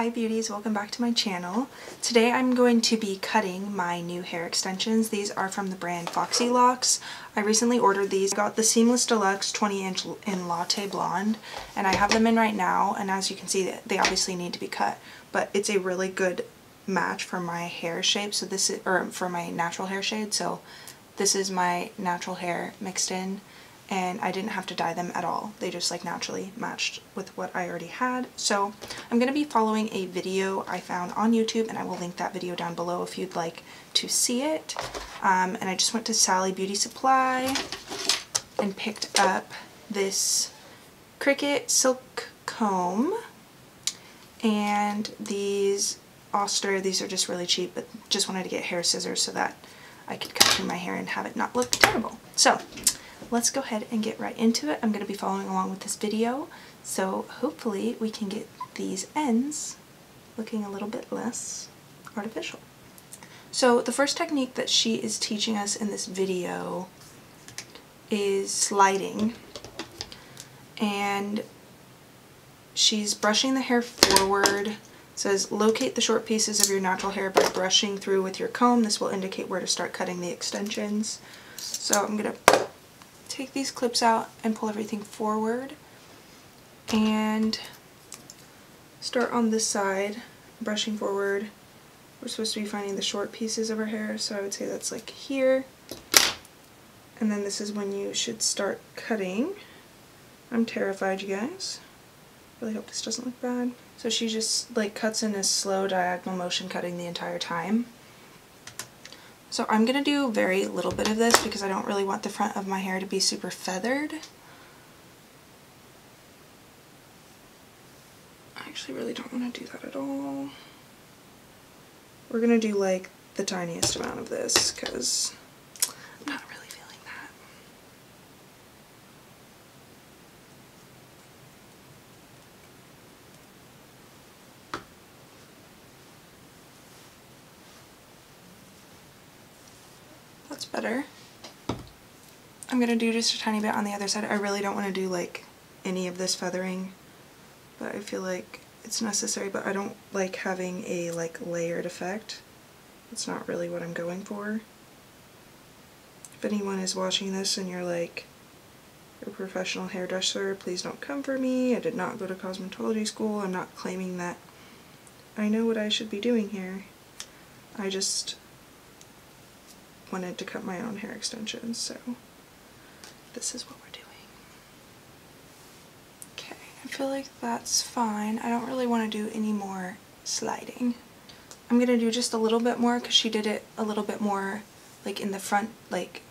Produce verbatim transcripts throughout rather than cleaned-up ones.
Hi beauties, welcome back to my channel. Today I'm going to be cutting my new hair extensions. These are from the brand Foxy Locks. I recently ordered these. I got the Seamless Deluxe twenty inch in Latte Blonde and I have them in right now, and as you can see they obviously need to be cut, but it's a really good match for my hair shape, so this is, or for my natural hair shade, so this is my natural hair mixed in. And I didn't have to dye them at all. They just like naturally matched with what I already had. So I'm going to be following a video I found on YouTube, and I will link that video down below if you'd like to see it. Um, and I just went to Sally Beauty Supply and picked up this Cricut silk comb and these Oster. These are just really cheap, but just wanted to get hair scissors so that I could cut through my hair and have it not look terrible. So let's go ahead and get right into it. I'm going to be following along with this video, so hopefully we can get these ends looking a little bit less artificial. So the first technique that she is teaching us in this video is sliding, and she's brushing the hair forward. It says locate the short pieces of your natural hair by brushing through with your comb. This will indicate where to start cutting the extensions. So I'm going to take these clips out and pull everything forward and start on this side, brushing forward. We're supposed to be finding the short pieces of our hair, so I would say that's like here, and then this is when you should start cutting. I'm terrified, you guys. Really hope this doesn't look bad. So she just like cuts in a slow diagonal motion, cutting the entire time. So I'm going to do very little bit of this because I don't really want the front of my hair to be super feathered. I actually really don't want to do that at all. We're going to do like the tiniest amount of this because I'm not really feeling that. That's better. I'm gonna do just a tiny bit on the other side. I really don't want to do like any of this feathering, but I feel like it's necessary, but I don't like having a like layered effect. It's not really what I'm going for. If anyone is watching this and you're like a professional hairdresser, please don't come for me. I did not go to cosmetology school. I'm not claiming that I know what I should be doing here. I just wanted to cut my own hair extensions, so this is what we're doing. Okay, I feel like that's fine. I don't really want to do any more sliding. I'm gonna do just a little bit more because she did it a little bit more like in the front, like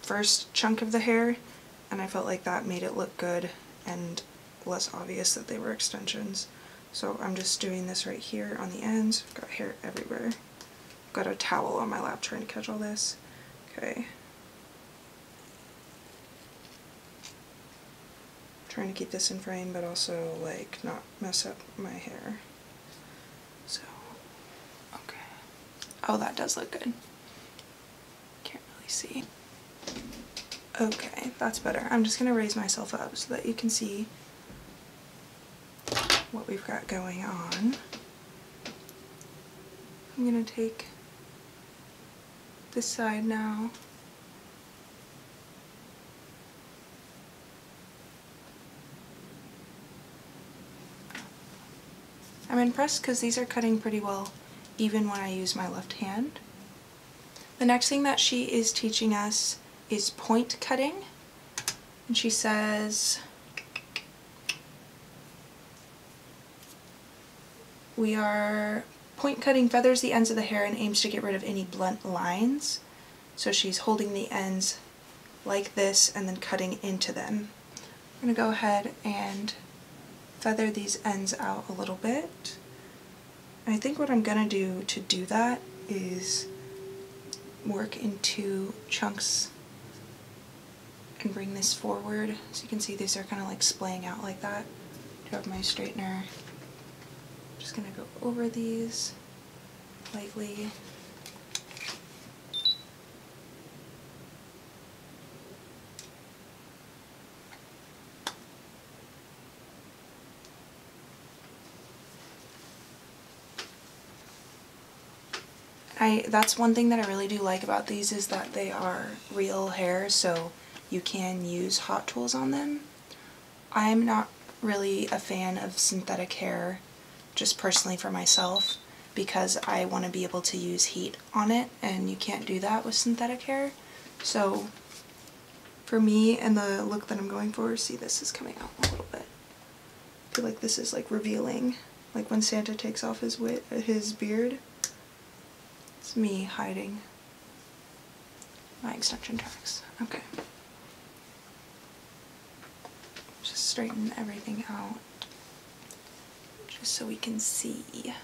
first chunk of the hair, and I felt like that made it look good and less obvious that they were extensions. So I'm just doing this right here on the ends. I've got hair everywhere. Got a towel on my lap trying to catch all this. Okay. Trying to keep this in frame, but also like not mess up my hair. So, okay. Oh, that does look good. Can't really see. Okay, that's better. I'm just gonna raise myself up so that you can see what we've got going on. I'm gonna take this side now. I'm impressed because these are cutting pretty well even when I use my left hand. The next thing that she is teaching us is point cutting, and she says we are point cutting feathers the ends of the hair and aims to get rid of any blunt lines. So she's holding the ends like this and then cutting into them. I'm going to go ahead and feather these ends out a little bit. And I think what I'm going to do to do that is work in two chunks and bring this forward. So you can see these are kind of like splaying out like that. I do have my straightener. Just gonna go over these lightly. I that's one thing that I really do like about these is that they are real hair, so you can use hot tools on them. I'm not really a fan of synthetic hair, just personally for myself, because I want to be able to use heat on it, and you can't do that with synthetic hair. So for me and the look that I'm going for, see, this is coming out a little bit. I feel like this is like revealing, like when Santa takes off his wit his beard. It's me hiding my extension tracks. Okay. Just straighten everything out just so we can see.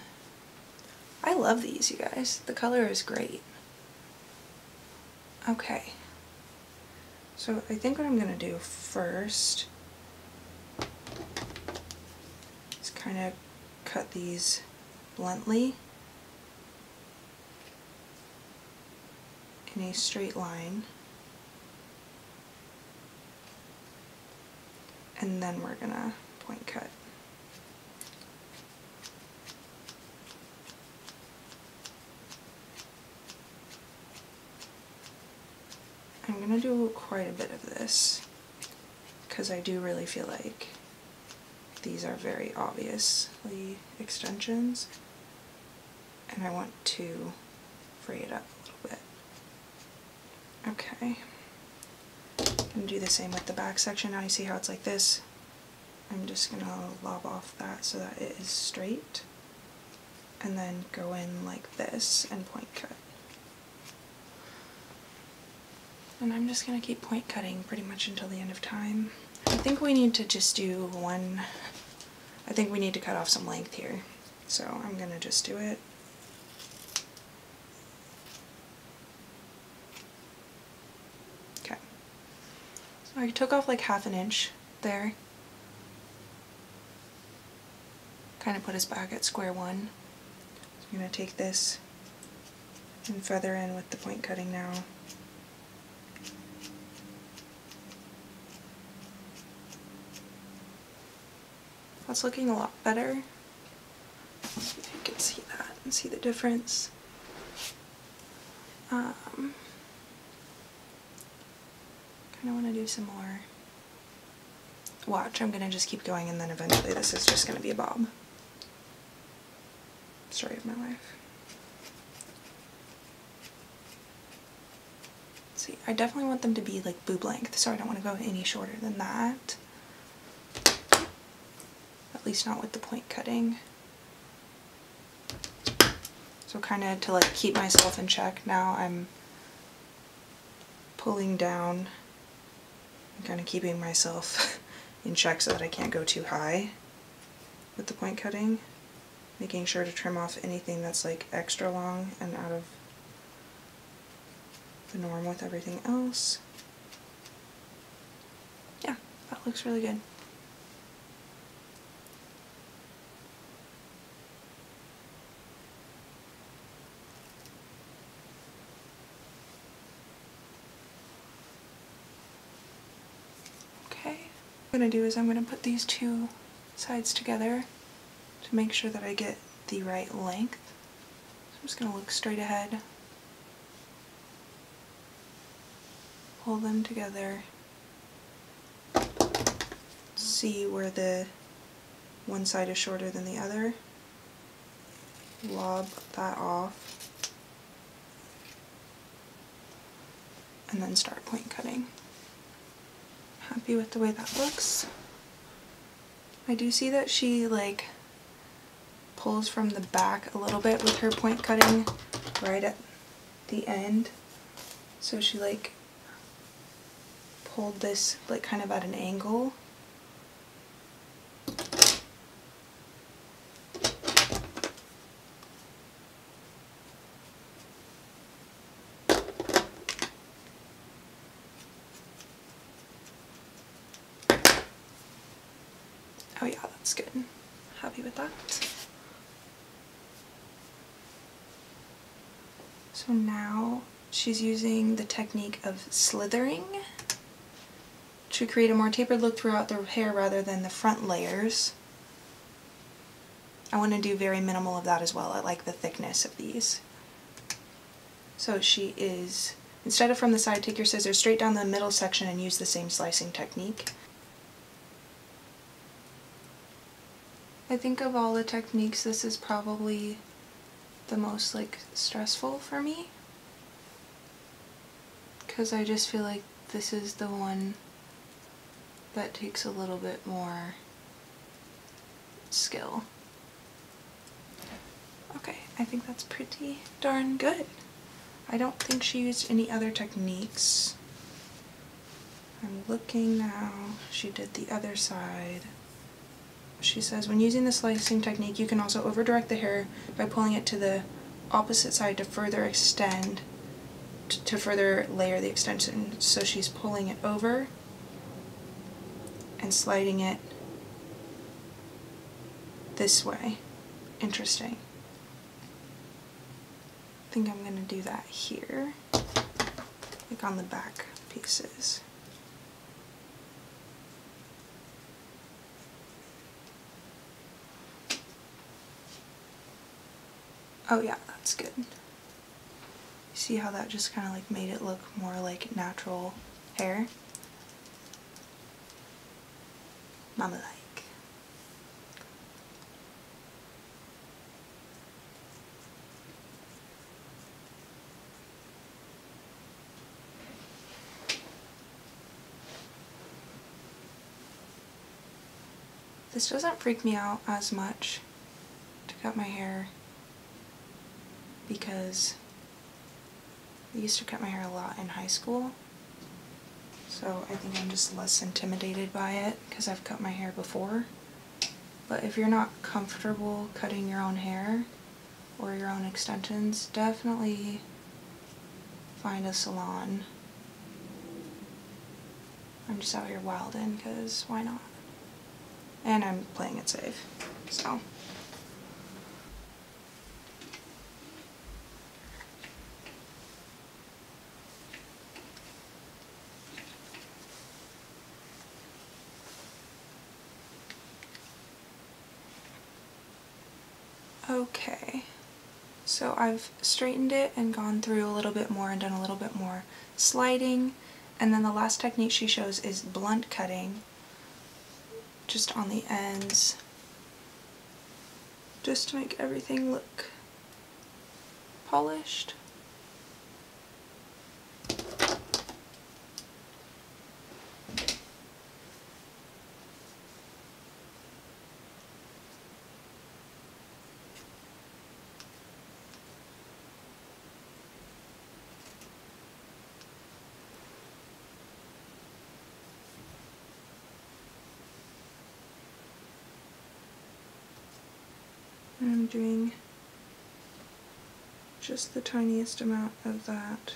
I love these, you guys. The color is great. Okay. So I think what I'm gonna do first is kind of cut these bluntly in a straight line. And then we're gonna point cut. I'm gonna do quite a bit of this because I do really feel like these are very obviously extensions, and I want to fray it up a little bit. Okay. And do the same with the back section. Now you see how it's like this. I'm just gonna lob off that so that it is straight, and then go in like this and point cut. And I'm just gonna keep point cutting pretty much until the end of time. I think we need to just do one, I think we need to cut off some length here. So I'm gonna just do it. I took off like half an inch there. Kind of put us back at square one. So I'm going to take this and feather in with the point cutting now. That's looking a lot better. See if you can see that and see the difference. Um, I want to do some more. Watch, I'm going to just keep going, and then eventually this is just going to be a bob. Story of my life. See, I definitely want them to be like boob length, so I don't want to go any shorter than that. At least not with the point cutting. So kind of to like keep myself in check, now I'm pulling down, kind of keeping myself in check so that I can't go too high with the point cutting, making sure to trim off anything that's like extra long and out of the norm with everything else. Yeah, that looks really good. What I'm going to do is I'm going to put these two sides together to make sure that I get the right length. So I'm just going to look straight ahead, pull them together, see where the one side is shorter than the other, lob that off, and then start point cutting. Happy with the way that looks. I do see that she like pulls from the back a little bit with her point cutting right at the end. So she like pulled this like kind of at an angle. Oh yeah, that's good. Happy with that. So now she's using the technique of slithering to create a more tapered look throughout the hair rather than the front layers. I want to do very minimal of that as well. I like the thickness of these. So she is, instead of from the side, take your scissors straight down the middle section and use the same slicing technique. I think of all the techniques, this is probably the most like stressful for me, because I just feel like this is the one that takes a little bit more skill. Okay, I think that's pretty darn good. I don't think she used any other techniques. I'm looking now. She did the other side. She says, when using the slicing technique, you can also overdirect the hair by pulling it to the opposite side to further extend, to further layer the extension. So she's pulling it over and sliding it this way. Interesting. I think I'm going to do that here, like on the back pieces. Oh yeah, that's good. See how that just kind of like made it look more like natural hair? Mama like. This doesn't freak me out as much to cut my hair, because I used to cut my hair a lot in high school, so I think I'm just less intimidated by it because I've cut my hair before. But if you're not comfortable cutting your own hair or your own extensions, definitely find a salon. I'm just out here wilding because why not? And I'm playing it safe, so. Okay, so I've straightened it and gone through a little bit more and done a little bit more sliding, and then the last technique she shows is blunt cutting, just on the ends, just to make everything look polished. I'm doing just the tiniest amount of that.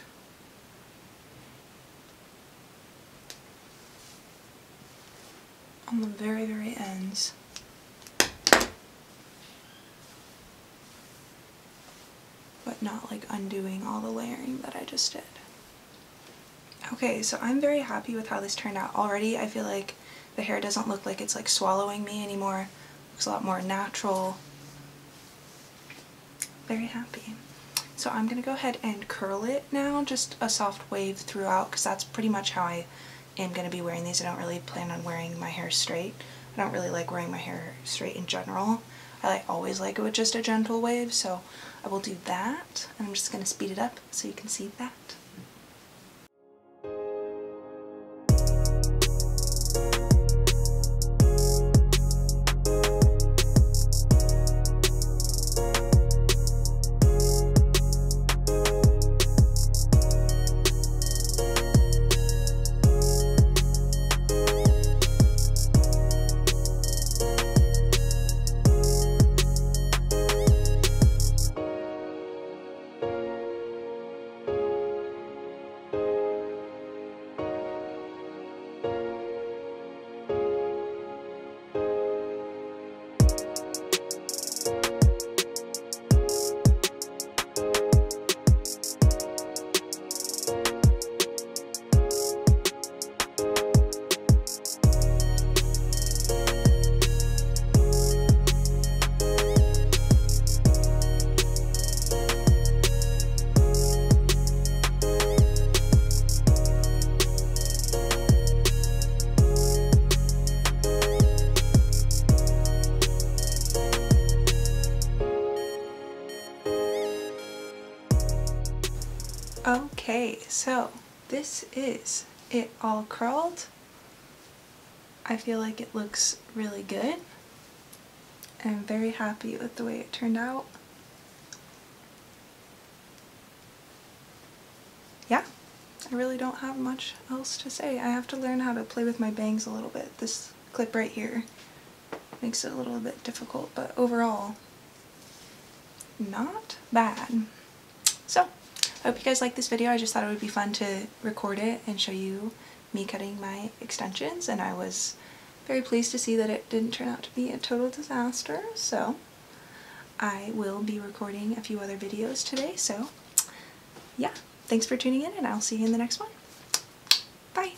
On the very, very ends. But not like undoing all the layering that I just did. Okay, so I'm very happy with how this turned out already. I feel like the hair doesn't look like it's like swallowing me anymore. It looks a lot more natural. Very happy. So I'm gonna go ahead and curl it now, just a soft wave throughout, because that's pretty much how I am gonna be wearing these. I don't really plan on wearing my hair straight. I don't really like wearing my hair straight in general. I like, always like it with just a gentle wave, so I will do that, and I'm just gonna speed it up so you can see that. Okay, so this is it all curled. I feel like it looks really good. I'm very happy with the way it turned out. Yeah, I really don't have much else to say. I have to learn how to play with my bangs a little bit. This clip right here makes it a little bit difficult, but overall, not bad. So, I hope you guys liked this video. I just thought it would be fun to record it and show you me cutting my extensions, and I was very pleased to see that it didn't turn out to be a total disaster, so I will be recording a few other videos today, so yeah. Thanks for tuning in, and I'll see you in the next one. Bye!